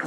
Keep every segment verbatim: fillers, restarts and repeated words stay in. あ、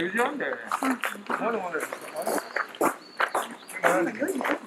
よじはんだよね。なるほど。